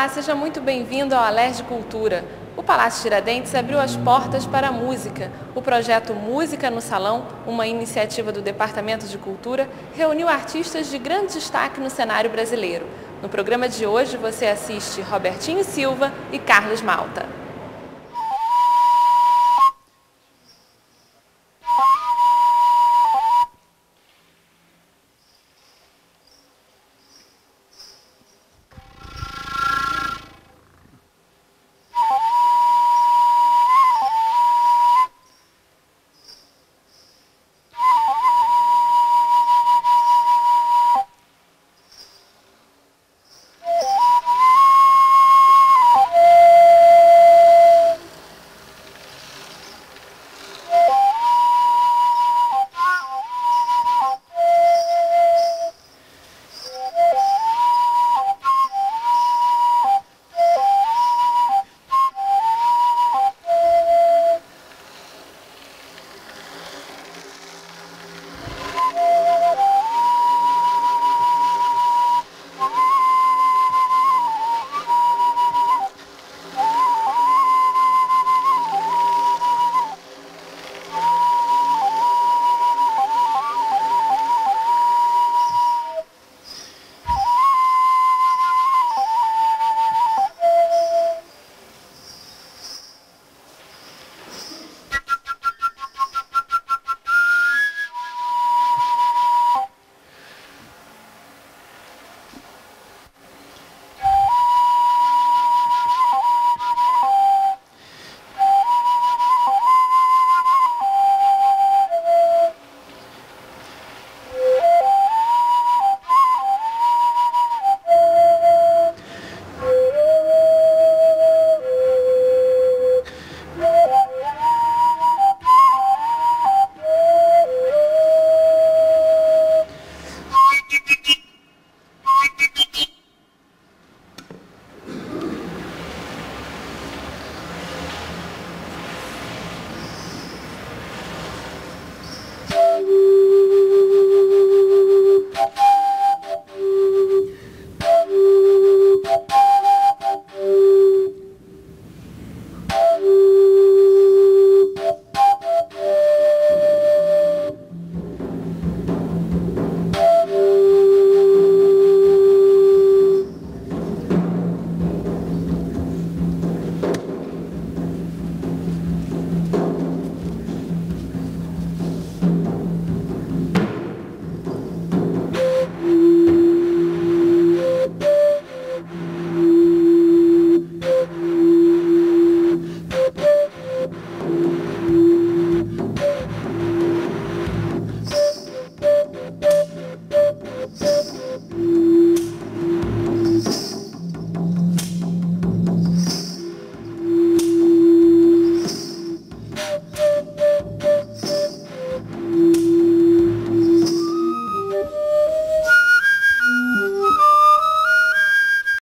Olá, seja muito bem-vindo ao Alerj Cultura. O Palácio Tiradentes abriu as portas para a música. O projeto Música no Salão, uma iniciativa do Departamento de Cultura, reuniu artistas de grande destaque no cenário brasileiro. No programa de hoje você assiste Robertinho Silva e Carlos Malta.